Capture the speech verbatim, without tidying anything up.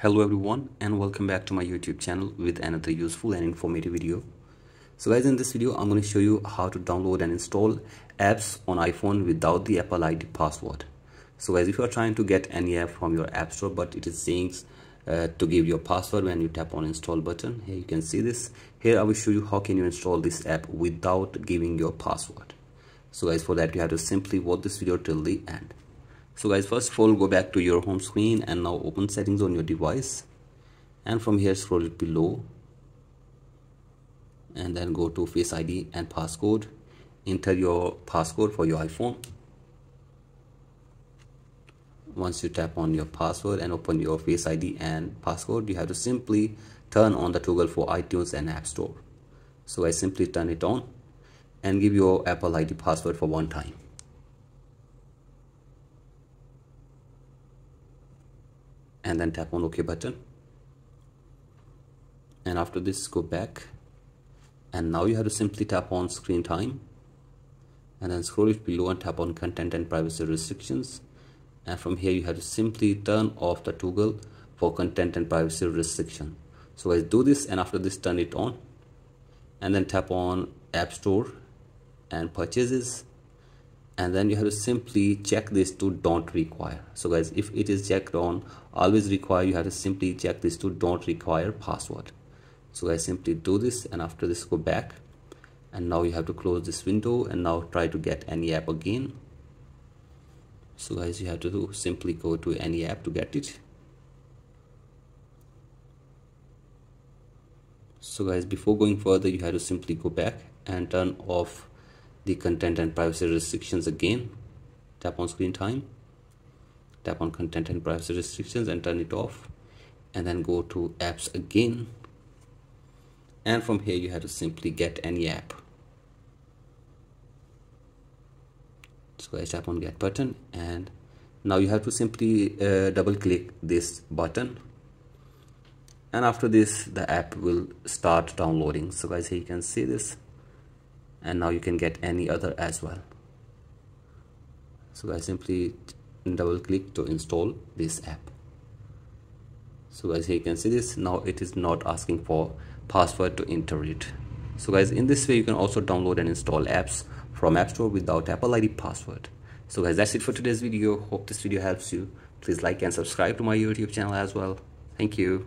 Hello everyone and welcome back to my YouTube channel with another useful and informative video. So guys, in this video I'm going to show you how to download and install apps on iPhone without the Apple I D password. So guys, if you are trying to get any app from your App Store but it is saying uh, to give your password when you tap on install button, here you can see this. Here I will show you how can you install this app without giving your password. So guys, for that you have to simply watch this video till the end. So guys, first of all, go back to your home screen and now open settings on your device, and from here scroll it below and then go to Face I D and passcode. Enter your passcode for your iPhone. Once you tap on your password and open your Face I D and passcode, you have to simply turn on the toggle for iTunes and App Store. So I simply turn it on and give your Apple I D password for one time. And then tap on OK button, and after this go back, and now you have to simply tap on screen time and then scroll it below and tap on content and privacy restrictions, and from here you have to simply turn off the toggle for content and privacy restriction. So guys, do this, and after this turn it on and then tap on App Store and purchases, and then you have to simply check this to don't require. So guys, if it is checked on always require, you have to simply check this to don't require password. So guys, simply do this, and after this go back, and now you have to close this window and now try to get any app again. So guys, you have to do, simply go to any app to get it. So guys, before going further you have to simply go back and turn off the content and privacy restrictions again. Tap on screen time, tap on content and privacy restrictions and turn it off, and then go to apps again, and from here you have to simply get any app. So guys, tap on get button, and now you have to simply uh, double click this button, and after this the app will start downloading. So guys, here you can see this, and now you can get any other as well. So guys, simply double click to install this app. So guys, here you can see this, now it is not asking for password to enter it. So guys, in this way you can also download and install apps from App Store without Apple I D password. So guys, that's it for today's video. Hope this video helps you. Please like and subscribe to my YouTube channel as well. Thank you.